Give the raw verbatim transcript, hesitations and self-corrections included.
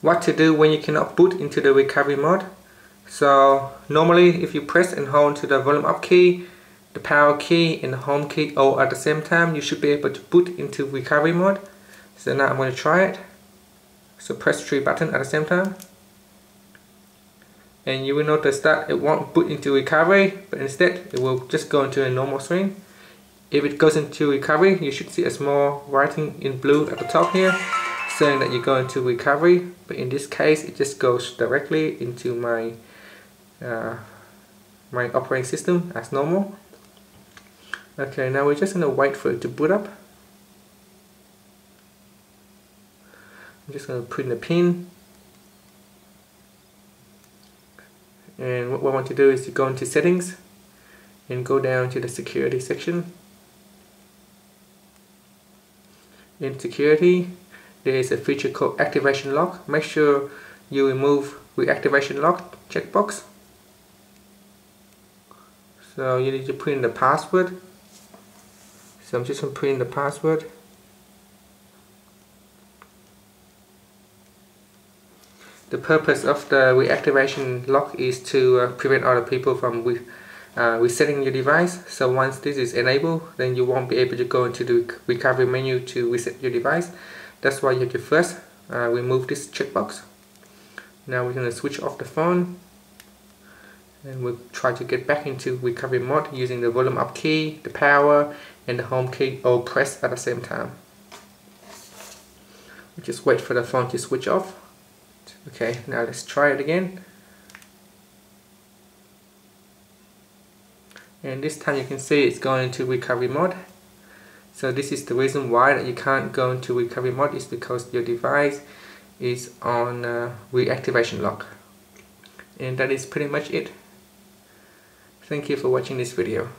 what to do when you cannot boot into the recovery mode. So normally if you press and hold to the volume up key, the power key and the home key all at the same time, you should be able to boot into recovery mode. So now I'm going to try it. So press three buttons at the same time. And you will notice that it won't boot into recovery, but instead it will just go into a normal screen. If it goes into recovery, you should see a small writing in blue at the top here, saying that you go into recovery. But in this case, it just goes directly into my uh, my operating system as normal. Okay, now we're just going to wait for it to boot up. I'm just going to put in the pin. And what we want to do is to go into settings and go down to the security section. In security, there is a feature called activation lock. Make sure you remove reactivation lock checkbox. So you need to put in the password. So I'm just going to put in the password. The purpose of the reactivation lock is to uh, prevent other people from re uh, resetting your device. So once this is enabled, then you won't be able to go into the recovery menu to reset your device. That's why you have to first uh, remove this checkbox. Now we're going to switch off the phone. And we'll try to get back into recovery mode using the volume up key, the power, and the home key all pressed at the same time. We'll just wait for the phone to switch off. Okay, now let's try it again. And this time you can see it's going into recovery mode. So this is the reason why that you can't go into recovery mode, is because your device is on uh, reactivation lock. And that is pretty much it. Thank you for watching this video.